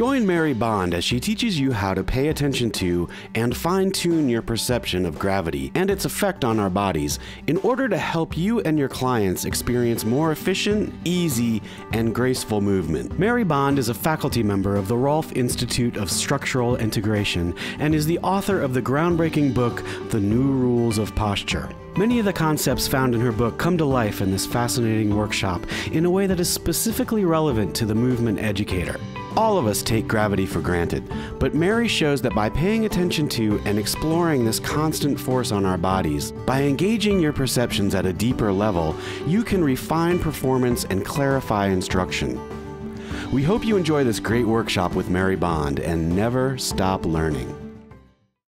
Join Mary Bond as she teaches you how to pay attention to and fine-tune your perception of gravity and its effect on our bodies in order to help you and your clients experience more efficient, easy, and graceful movement. Mary Bond is a faculty member of the Rolf Institute of Structural Integration and is the author of the groundbreaking book, The New Rules of Posture. Many of the concepts found in her book come to life in this fascinating workshop in a way that is specifically relevant to the movement educator. All of us take gravity for granted, but Mary shows that by paying attention to and exploring this constant force on our bodies, by engaging your perceptions at a deeper level, you can refine performance and clarify instruction. We hope you enjoy this great workshop with Mary Bond and never stop learning.